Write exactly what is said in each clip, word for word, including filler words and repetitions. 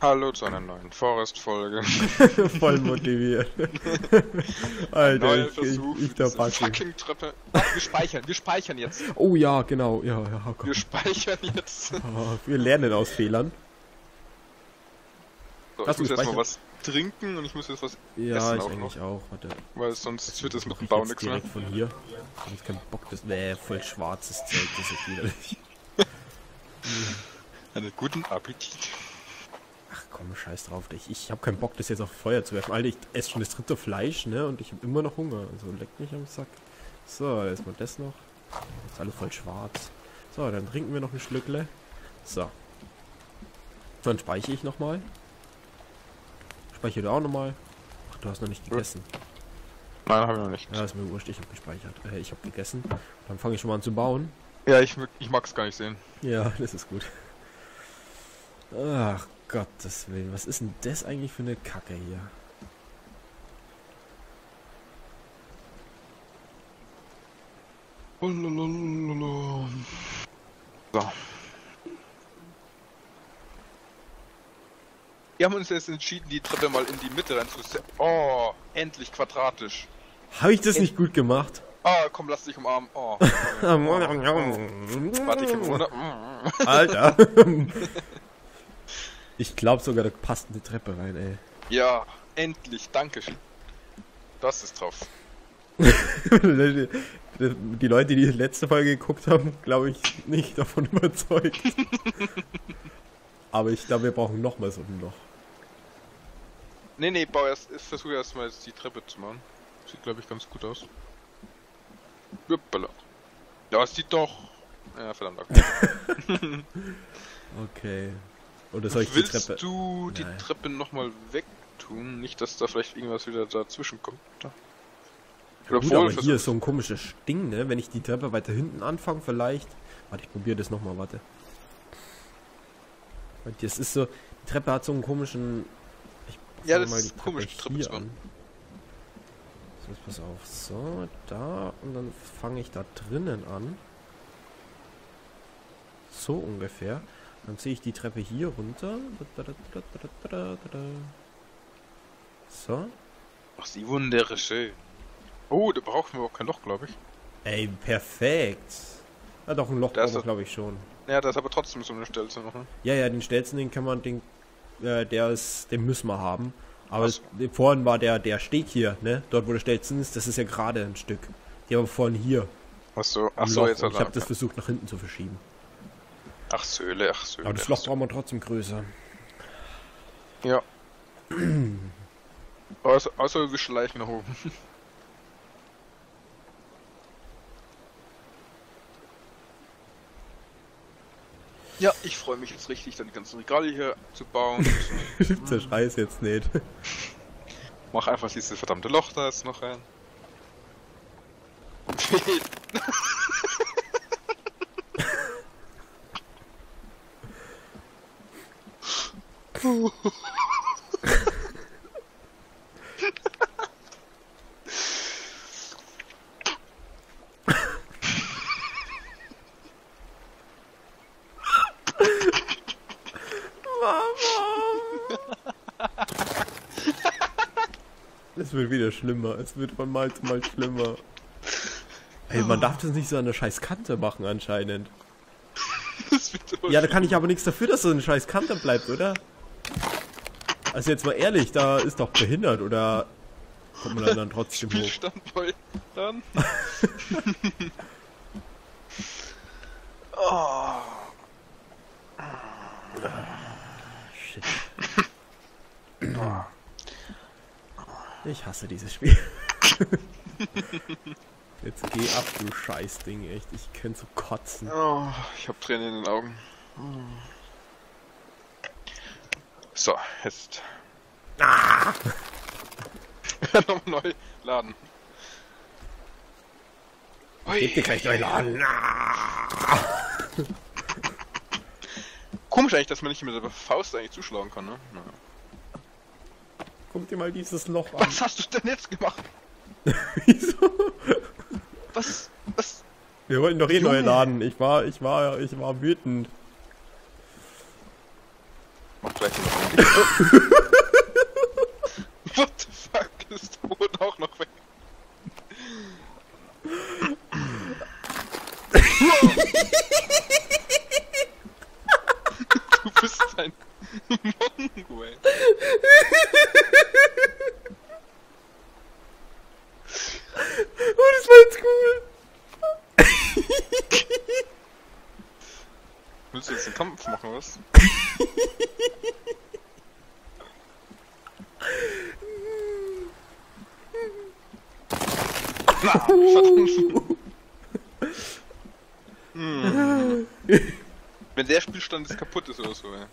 Hallo zu einer neuen Forest-Folge. Voll motiviert. Alter, Neuer Versuch, ich, ich der fucking Treppe. Oh, wir speichern, wir speichern jetzt. Oh ja, genau. Ja, ja, oh Gott. Wir speichern jetzt. Oh, wir lernen aus Fehlern. So, ich muss jetzt mal was trinken und ich muss jetzt was ja, essen. Ja, ich auch eigentlich noch. auch. Warte. Weil sonst wird das mit dem Bau nichts mehr. Von hier. Ich hab jetzt keinen Bock, das wäre voll schwarzes Zeug, das ist widerlich. Einen guten Appetit. Ach komm, scheiß drauf, ich, ich hab keinen Bock, das jetzt auf Feuer zu werfen. Alter, ich esse schon das dritte Fleisch, ne? Und ich hab immer noch Hunger. Also leck mich am Sack. So, erstmal das noch. Ist alles voll schwarz. So, dann trinken wir noch ein Schlückle. So. Dann speichere ich nochmal. Speichere du auch nochmal. Ach, du hast noch nicht gegessen. Nein, hab ich noch nicht. Ja, ist mir wurscht, ich hab gespeichert. Äh, ich hab gegessen. Dann fange ich schon mal an zu bauen. Ja, ich, ich mag's gar nicht sehen. Ja, das ist gut. Ach Gottes Willen, was ist denn das eigentlich für eine Kacke hier? So. Wir haben uns jetzt entschieden, die Treppe mal in die Mitte reinzusetzen. Oh, endlich quadratisch. Habe ich das End nicht gut gemacht? Oh, komm, lass dich umarmen. Oh. Oh. Warte, ich bin runter. Alter. Ich glaube sogar, da passt eine Treppe rein, ey. Ja, endlich, danke. Das ist drauf. Die Leute, die die letzte Folge geguckt haben, glaube ich, nicht davon überzeugt. Aber ich glaube, wir brauchen nochmal so ein Loch. Nee, nee, bau erst, ich versuche erstmal jetzt die Treppe zu machen. Sieht, glaube ich, ganz gut aus. Juppala. Ja, es sieht doch... Ja, verdammt. Okay. Okay. Oder soll ich Willst die Treppe... du die Nein. Treppe nochmal wegtun? Nicht, dass da vielleicht irgendwas wieder dazwischen kommt. Da. Ja, gut, aber hier ist so ein komisches Ding, ne? Wenn ich die Treppe weiter hinten anfange, vielleicht... Warte, ich probiere das nochmal, warte. Das ist so... Die Treppe hat so einen komischen... Ich ja, das mal ist komisch, die Treppe, Treppe hier an. So, jetzt pass auf. So, da. Und dann fange ich da drinnen an. So ungefähr. Dann ziehe ich die Treppe hier runter. So. Ach, sie wunderschön. Oh, da brauchen wir auch kein Loch, glaube ich. Ey, perfekt. Ja, doch, ein Loch brauchen wir, glaube ich, schon. Ja, da ist aber trotzdem so eine Stelze noch, ne? Ja, ja, den Stelzen, den kann man, den, äh, der ist, den müssen wir haben. Aber es, vorhin war der, der Steg hier, ne? Dort, wo der Stelzen ist, das ist ja gerade ein Stück. Die haben vorhin hier. Ach so, ach so, jetzt. Ich habe das versucht, nach hinten zu verschieben. Ach Söhle, ach Söhle. Aber das Loch brauchen wir trotzdem größer. Ja. Außer, außer wir schleichen nach oben. Ja, ich freue mich jetzt richtig, dann die ganzen Regale hier zu bauen. Zerschreiß jetzt nicht. Mach einfach dieses verdammte Loch da jetzt noch rein. Es wird wieder schlimmer, es wird von Mal zu Mal schlimmer. Ey, man darf das nicht so an der scheiß Kante machen anscheinend. Ja, da kann ich aber nichts dafür, dass so eine scheiß Kante bleibt, oder? Also jetzt mal ehrlich, da ist doch behindert, oder kommt man dann trotzdem hoch? Dann. Oh. Shit. Ich hasse dieses Spiel. Jetzt geh ab, du Scheißding, echt. Ich kann so kotzen. Oh, ich hab Tränen in den Augen. So, jetzt. Ah! Nochmal neu laden. Gebt dir gleich neu laden. Ah! Komisch eigentlich, dass man nicht mit der Faust eigentlich zuschlagen kann, ne? Naja. Guck dir mal dieses Loch an. Was hast du denn jetzt gemacht? Wieso? Was? Was? Wir wollten doch eh neu laden. Ich war, ich war, ich war wütend. Macht vielleicht noch einen What the fuck? Ist der Boden auch noch weg? Du bist ein Mongo, ey. Oh, das war jetzt cool. Willst du jetzt einen Kampf machen, was? Na, verdammt. Hm. Wenn der Spielstand jetzt kaputt ist oder so, ey.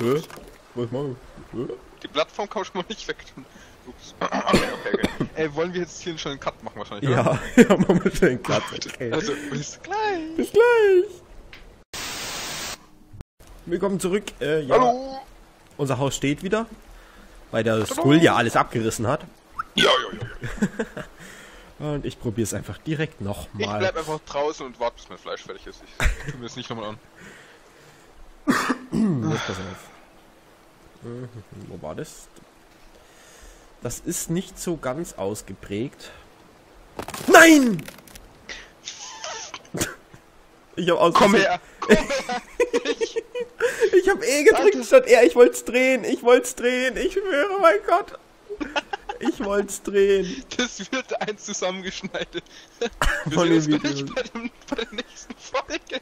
Hä? Was machen wir? Die Plattform kann ich mal nicht weg. Ups. Okay, okay, okay. Ey, wollen wir jetzt hier schon einen Cut machen wahrscheinlich, ja, oder? Ja, machen wir schon einen Cut. Okay. Also, bis gleich. Bis gleich. Willkommen zurück. Äh, ja. Hallo. Unser Haus steht wieder, weil der Skull ja alles abgerissen hat. Ja, ja, ja. Und ich probiere es einfach direkt nochmal. Ich bleib einfach draußen und warte, bis mein Fleisch fertig ist. Ich tu mir das nicht nochmal an. Was passiert jetzt? Wo war das? Das ist nicht so ganz ausgeprägt. Nein! Ich hab aus. Komm her! Komm her! Ich, ich hab eh gedrückt Alter. Statt er. Ich wollt's drehen! Ich wollt's drehen! Ich schwöre, mein Gott! Ich wollt's drehen! Das wird eins zusammengeschneidet. Wir sehen uns gleich bei, dem, bei der nächsten Folge.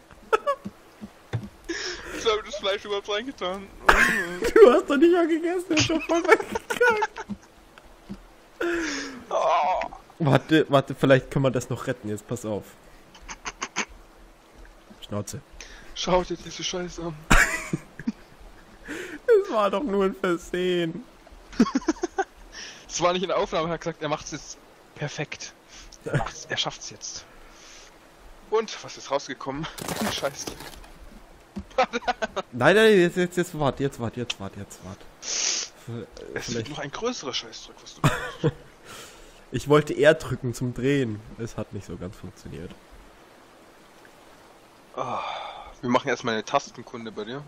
Ich habe das Fleisch überhaupt reingetan. Du hast doch nicht mal gegessen, du hast schon voll weggekackt. Oh. Warte, warte, vielleicht können wir das noch retten, jetzt pass auf. Schnauze. Schau dir diese Scheiße an. Das war doch nur ein Versehen. Es war nicht in der Aufnahme, er hat gesagt, er macht es jetzt perfekt. Er, macht's, er schafft es jetzt. Und, was ist rausgekommen? Scheiße. Nein, nein, jetzt, jetzt, jetzt, wart, jetzt, wart, jetzt, wart, jetzt, wart. Es wird noch ein größerer Scheißdruck, was du machst. Ich wollte R drücken zum Drehen. Es hat nicht so ganz funktioniert. Oh, wir machen erstmal eine Tastenkunde bei dir.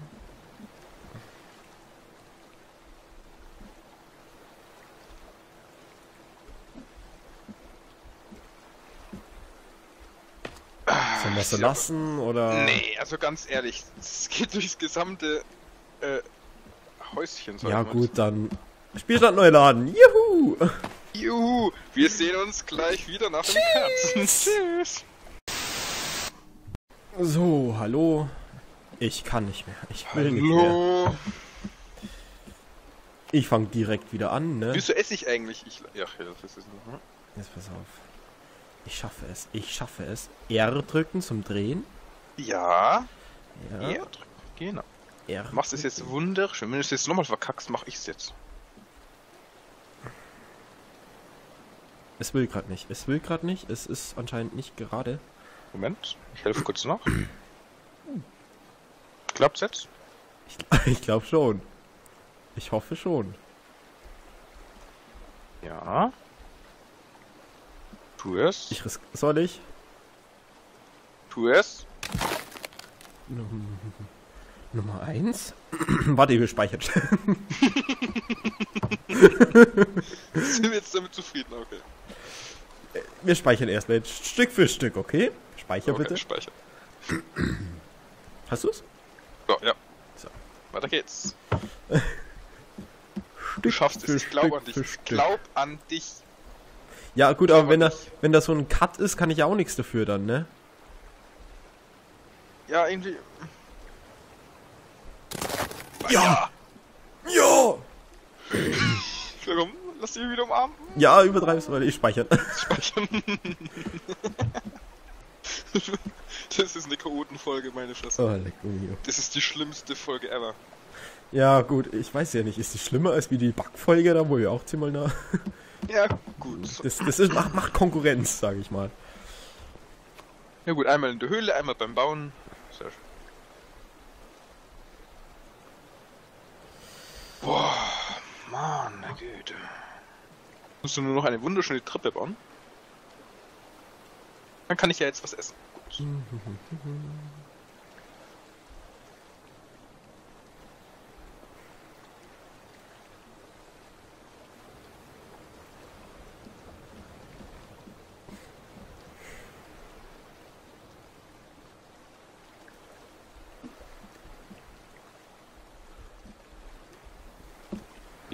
Sollen wir es so lassen, oder? Nee, also ganz ehrlich, es geht durchs gesamte äh, Häuschen. Ja gut, dann Spielstand neu laden. Juhu! Juhu! Wir sehen uns gleich wieder nach dem Herzen. Tschüss! So, hallo. Ich kann nicht mehr. Ich will hallo. nicht mehr. Ich fange direkt wieder an, ne? Wieso esse ich eigentlich? Ich, ja, das ist nicht mehr. Jetzt pass auf. Ich schaffe es, ich schaffe es. R drücken zum Drehen. Ja. ja. R drücken, genau. R Machst es jetzt wunderschön. Wenn du es jetzt nochmal verkackst, mach ich es jetzt. Es will gerade nicht, es will gerade nicht. Es ist anscheinend nicht gerade. Moment, ich helfe kurz nach. Klappt's jetzt? Ich, ich glaube schon. Ich hoffe schon. Ja. Tu es. Ich risk... Soll ich? Tu es. Num Nummer eins. Warte, ich will speichern. Sind wir jetzt damit zufrieden? Okay. Wir speichern erstmal jetzt Stück für Stück, okay? Speicher okay, bitte. Speichern. Hast du's? So, ja. So. Weiter geht's. Du schaffst es. Ich glaube an dich. Ich glaube an dich. Ja gut, aber wenn da, wenn da so ein Cut ist, kann ich ja auch nichts dafür dann, ne? Ja, irgendwie... Ja! Ja! Warum? Lass dich wieder umarmen? Ja, übertreib's mal, ich speichern. Speichern. Das ist eine Chaotenfolge, meine Fresse. Oh, leck mich. Das ist die schlimmste Folge ever. Ja gut, ich weiß ja nicht, ist die schlimmer als wie die Backfolge da, wo wir auch ziemlich nah... Ja, gut. Das, das ist, macht, macht Konkurrenz, sage ich mal. Ja gut, einmal in der Höhle, einmal beim Bauen. Sehr schön. Boah, Mann, Güte. Musst du nur noch eine wunderschöne Treppe bauen? Dann kann ich ja jetzt was essen. Gut.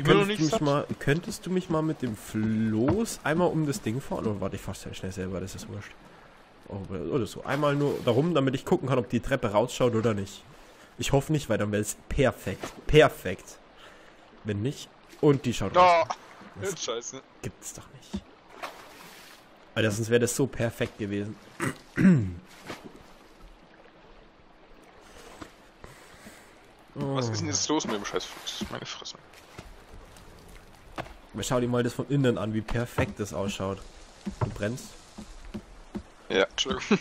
Könntest du, mich mal, könntest du mich mal mit dem Floß einmal um das Ding fahren? Oder warte, ich fahr's sehr schnell selber, das ist wurscht. Oder so. Einmal nur darum, damit ich gucken kann, ob die Treppe rausschaut oder nicht. Ich hoffe nicht, weil dann wäre es perfekt. Perfekt. Wenn nicht. Und die schaut raus. Oh, das Scheiße. Gibt's doch nicht. Alter, sonst wäre das so perfekt gewesen. Oh. Was ist denn jetzt los mit dem Scheißfuchs? Meine Fresse. Aber schau dir mal das von innen an, wie perfekt das ausschaut. Du brennst. Ja, Entschuldigung.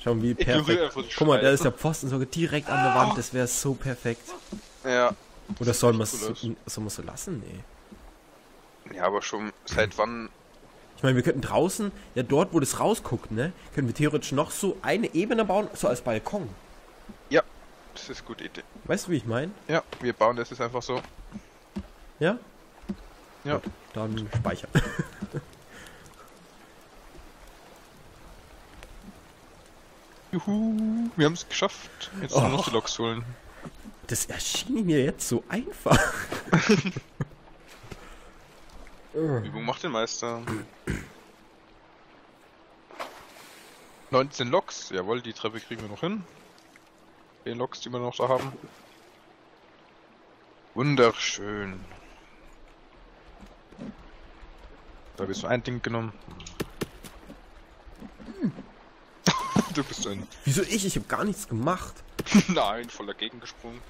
Schau, wie perfekt. Guck mal, da ist der Pfosten sogar direkt an der Wand. Das wäre so perfekt. Ja. Oder soll man es so lassen? Nee. Ja, aber schon seit wann... Ich meine, wir könnten draußen, ja dort, wo das rausguckt, ne, können wir theoretisch noch so eine Ebene bauen, so als Balkon. Ja, das ist eine gute Idee. Weißt du, wie ich meine? Ja, wir bauen das jetzt einfach so. Ja? Ja. Gut, dann speichern. Juhu, wir haben es geschafft. Jetzt oh. noch die Loks holen. Das erschien mir jetzt so einfach. Übung macht den Meister. neunzehn Loks, jawohl, die Treppe kriegen wir noch hin. Den Loks, die wir noch da haben. Wunderschön. Da habe ich so ein Ding genommen. Hm. Du bist ein... Wieso ich? Ich habe gar nichts gemacht. Nein, voll dagegen gesprungen.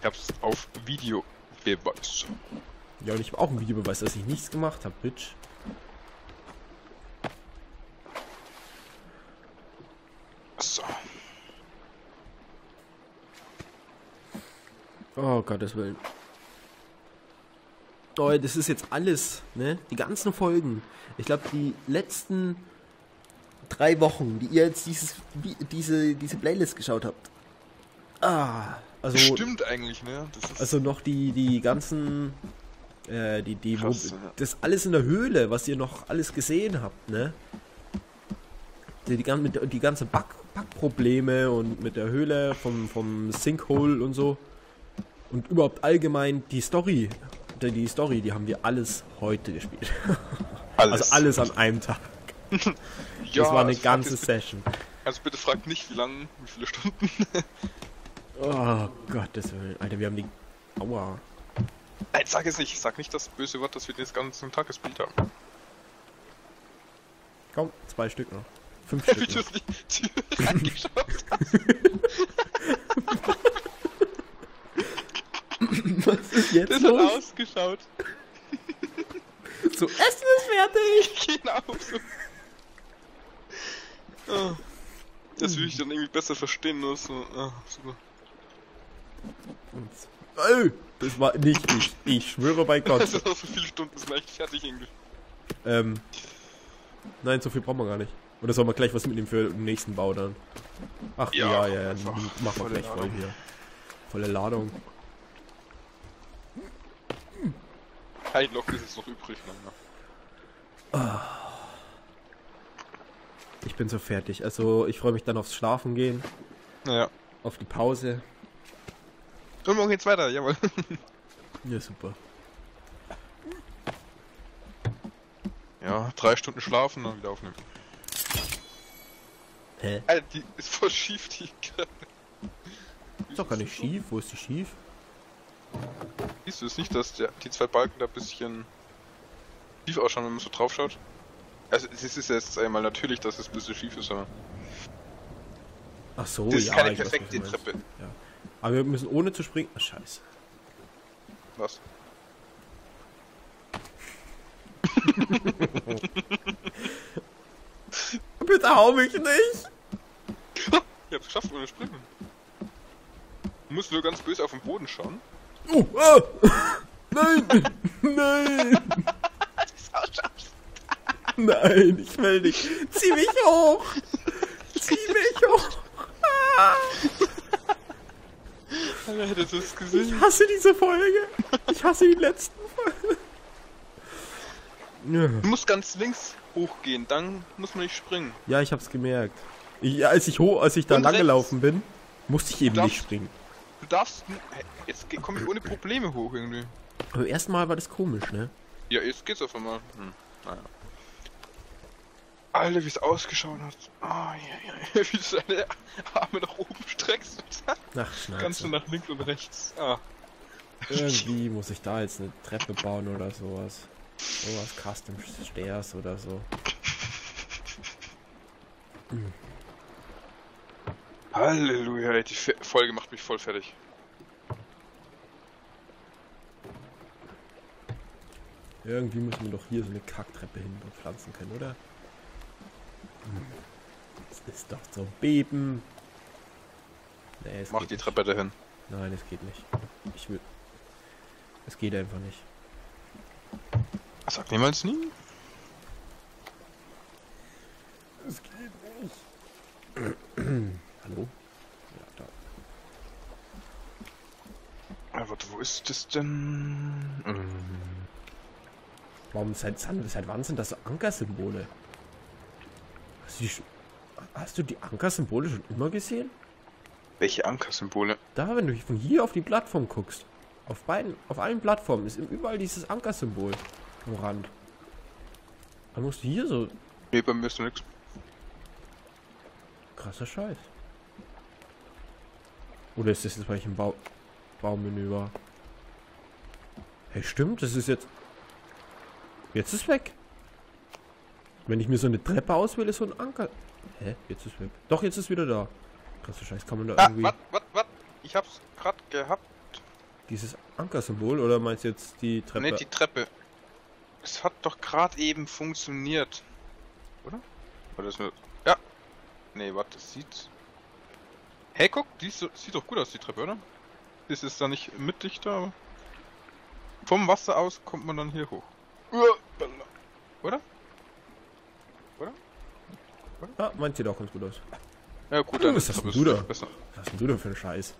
Ich hab's auf Video beweist. Ja, und ich habe auch ein Videobeweis, dass ich nichts gemacht habe, Bitch. So. Oh, Gottes Willen. Oh, das ist jetzt alles, ne? Die ganzen Folgen. Ich glaube, die letzten drei Wochen, die ihr jetzt dieses, diese, diese Playlist geschaut habt. Ah, also... Stimmt eigentlich, ne? Das ist also noch die, die ganzen... Äh, die, die Krass, wo, ja. Das alles in der Höhle, was ihr noch alles gesehen habt, ne? Die, die, die, die ganzen Backprobleme Back und mit der Höhle vom, vom Sinkhole und so. Und überhaupt allgemein die Story. Die, die Story, die haben wir alles heute gespielt. Alles. Also alles an einem Tag. Ja, das war eine also ganze bitte, Session. Also bitte fragt nicht, wie lange, wie viele Stunden. Oh Gottes Willen, Alter, wir haben die... Aua. Nein, sag es nicht. Sag nicht das böse Wort, dass wir den ganzen Tag gespielt haben. Komm, zwei Stück noch. Fünf Stück. Wie du die Tür reingeschaut hast. Was ist jetzt das los? Das hat ausgeschaut. So, Essen ist fertig. Genau so. Oh, das würde ich dann irgendwie besser verstehen. Nur so. Oh, super. Und so. Ey, das war nicht ich. Ich schwöre bei Gott. Das ist noch so viele Stunden, ist leicht fertig irgendwie. Ähm. Nein, so viel brauchen wir gar nicht. Oder sollen wir gleich was mitnehmen für den nächsten Bau dann? Ach ja, ja, ja. ja. Mach mal gleich voll hier. Volle Ladung. Ein Lock ist jetzt noch übrig, Mann. Ich bin so fertig. Also, ich freue mich dann aufs Schlafen gehen. Naja. Auf die Pause. Und morgen geht's weiter, jawohl. Ja, super. Ja, drei Stunden schlafen, dann wieder aufnehmen. Hä? Alter, die ist voll schief, die Kerle. Ist doch gar nicht schief, wo ist die schief? Siehst du es nicht, dass der, die zwei Balken da ein bisschen schief ausschauen, wenn man so drauf schaut? Also, es ist jetzt einmal natürlich, dass es ein bisschen schief ist, aber... Ach so, ja. Das ist ja, keine perfekte Treppe. Ja. Aber wir müssen ohne zu springen... Ach, scheiße. Was? Bitte hau mich nicht! Ich hab's geschafft ohne springen. Du musst nur ganz böse auf den Boden schauen. Oh, ah, nein! Nein! Nein, ich will nicht. Zieh mich hoch! Zieh mich hoch! Ah. Ich hasse diese Folge. Ich hasse die letzten Folgen. Du musst ganz links hochgehen, dann muss man nicht springen. Ja, ich hab's gemerkt. Ich, als ich hoch, als ich da lang gelaufen bin, musste ich eben darfst, nicht springen. Du darfst... Jetzt komm ich ohne Probleme hoch irgendwie. Beim ersten Mal war das komisch, ne? Ja, jetzt geht's auf einmal. Hm. Naja. Alter, wie es ausgeschaut hat. Oh, je, je, wie du deine Arme nach oben streckst. Ach, Schnauze. Kannst du nach links und rechts. Ah. Irgendwie muss ich da jetzt eine Treppe bauen oder sowas. Sowas Custom Stairs oder so. Hm. Halleluja, die Folge macht mich voll fertig. Irgendwie müssen wir doch hier so eine Kacktreppe hin und pflanzen können, oder? Das ist doch zum Beben. Nee, es Mach die nicht. Treppe dahin. Nein, es geht nicht. Ich will. Es geht einfach nicht. Sag niemals nie. Es geht nicht. Hallo? Ja, da. Aber wo ist das denn? Mhm. Warum seit, seit wann sind das so Ankersymbole? Hast du, die, hast du die Ankersymbole schon immer gesehen? Welche Ankersymbole? Da, wenn du von hier auf die Plattform guckst. Auf beiden, auf allen Plattformen ist überall dieses Ankersymbol am Rand. Dann musst du hier so... Nee, bei mir ist nix. Krasser Scheiß. Oder ist das jetzt, weil ich im ba Baumenü war? Hey, stimmt, das ist jetzt... Jetzt ist weg. Wenn ich mir so eine Treppe auswähle, ist so ein Anker. Hä? Jetzt ist weg. Doch, jetzt ist wieder da. Krasser Scheiß, kann man da ah, irgendwie... Wat, wat, wat? Ich hab's grad gehabt. Dieses Ankersymbol, oder meinst du jetzt die Treppe? Ne, die Treppe. Es hat doch gerade eben funktioniert. Oder? Oder ist nur... Ja. Ne, warte, das sieht... Hey, guck, die so, sieht doch gut aus, die Treppe, oder? Ist es da nicht mitdichter, aber... Vom Wasser aus kommt man dann hier hoch. Oder? Oder? Oder? Ah, meint sieht auch ganz gut aus. Ja, gut, dann... Was hast denn du da? Was hast denn du da für einen Scheiß?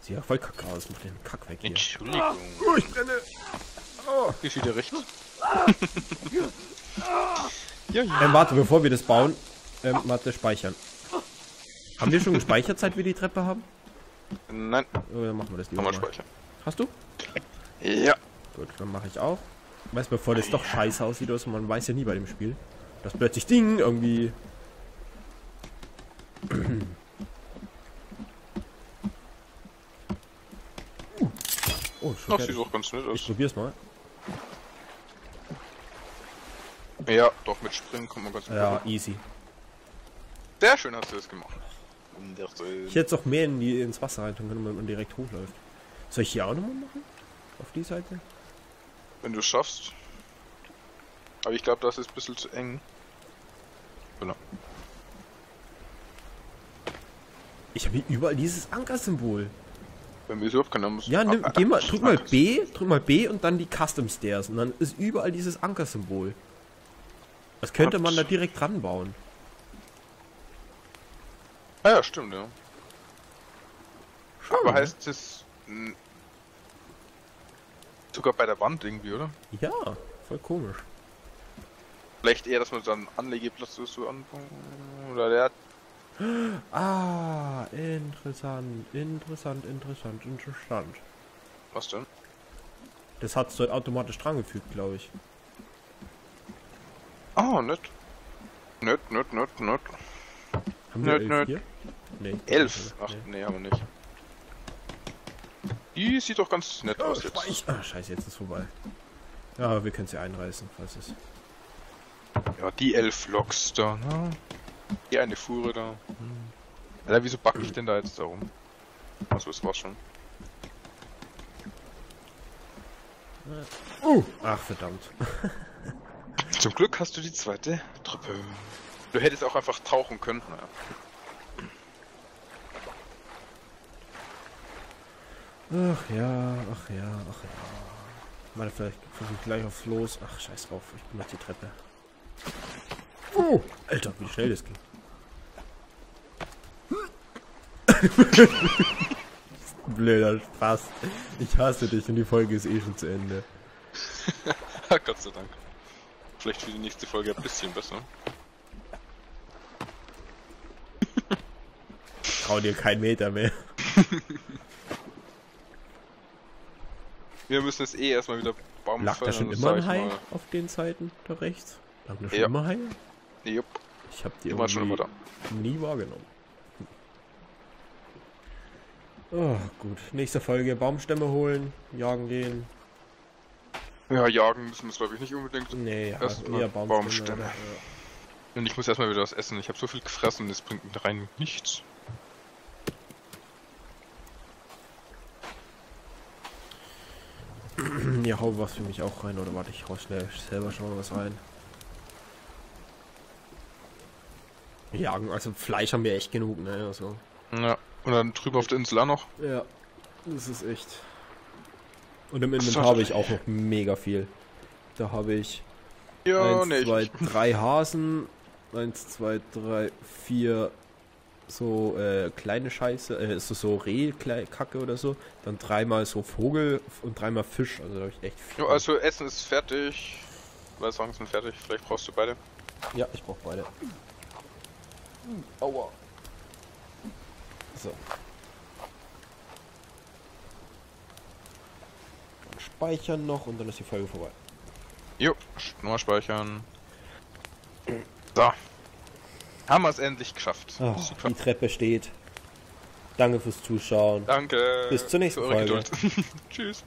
Sieht ja voll kacke aus, mach den Kack weg hier. Entschuldigung. Ah, oh, ich brenne! Oh. Hier steht der Richter. Ja, ja. Ähm, warte, bevor wir das bauen, ähm, warte, speichern. Haben wir schon gespeichert, seit wir die Treppe haben? Nein. Oh, dann machen wir das lieber mal. Speichern. Hast du? Ja. Gut, dann mache ich auch. Weißt du, bevor das doch scheiße aussieht, also man weiß ja nie bei dem Spiel, dass plötzlich Ding irgendwie... Oh, schon. Ach, sieht auch ganz nett aus. Ich probier's mal. Ja, doch, mit Springen kommt man ganz gut. Ja, easy. Sehr schön hast du das gemacht. Wunderschön. Ich hätte es auch mehr in die, ins Wasser reintun können, wenn man direkt hochläuft. Soll ich hier auch nochmal machen? Auf die Seite? Wenn du es schaffst. Aber ich glaube, das ist ein bisschen zu eng. Genau. Ich habe hier überall dieses Ankersymbol. Wenn wir es überhaupt können, dann muss... Ja, nimm, ah, geh mal, drück mal B, drück mal B und dann die Custom Stairs. Und dann ist überall dieses Ankersymbol. Das könnte man da direkt dran bauen. Ah ja, stimmt, ja. Schau, aber heißt das... Sogar bei der Wand irgendwie, oder? Ja, voll komisch. Vielleicht eher, dass man so einen Anlegeplatz so anbauen. Oder der hat... Ah, interessant, interessant, interessant, interessant. Was denn? Das hat's dort automatisch drangefügt, glaube ich. Oh, nett. Nett, nett, nett, nett. Haben wir nett, elf nett. Hier? Nee. Elf? Ach, nee, nee, haben wir nicht. Die sieht doch ganz nett oh, aus jetzt. Ah, scheiße, jetzt ist vorbei. Ja, aber wir können sie einreißen, falls es... Ja, die elf Loks da, ne? Die eine Fuhre da. Hm. Alter, wieso backe ich denn da jetzt da rum? Achso, das war's schon. Uh, ach, verdammt. Zum Glück hast du die zweite Treppe. Du hättest auch einfach tauchen können, naja. Ach ja, ach ja, ach ja. Mal vielleicht versuche ich gleich aufs Los. Ach, scheiß drauf, ich bin auf die Treppe. Oh, Alter, wie schnell das ging. Blöder Spaß. Ich hasse dich und die Folge ist eh schon zu Ende. Gott sei Dank. Vielleicht für die nächste Folge ein bisschen besser. Trau dir keinen Meter mehr. Wir müssen es eh erstmal wieder bauen. Lag da schon immer ein Hai auf den Seiten da rechts? Lag da schon ja. immer Hai? Jupp. Ich hab die, die war schon immer da. Nie wahrgenommen. Oh, gut. Nächste Folge: Baumstämme holen, jagen gehen. Ja, jagen müssen wir es glaube ich nicht unbedingt. Nee, ja, eher Baumstämme. Baumstämme. Oder, äh. Und ich muss erstmal wieder was essen. Ich habe so viel gefressen, das bringt rein nichts. Ja, hau was für mich auch rein, oder warte, ich hau schnell selber schon mal was rein. Jagen, also Fleisch haben wir echt genug, ne? Also. Ja, und dann drüber auf der Insel auch noch. Ja, das ist echt. Und im Inventar habe ich auch noch mega viel. Da habe ich ja, eins, zwei, drei Hasen, eins, zwei, drei, vier so äh, kleine Scheiße, äh, so, so Rehkacke oder so, dann dreimal so Vogel und dreimal Fisch, also da habe ich echt viel. Jo, also Essen ist fertig, was sagen sind fertig, vielleicht brauchst du beide. Ja, ich brauche beide. Aua. So. Dann speichern noch und dann ist die Folge vorbei. Jo, nur speichern. So. Haben wir es endlich geschafft. Ach, super. Die Treppe steht. Danke fürs Zuschauen. Danke. Bis zur nächsten Folge. Tschüss.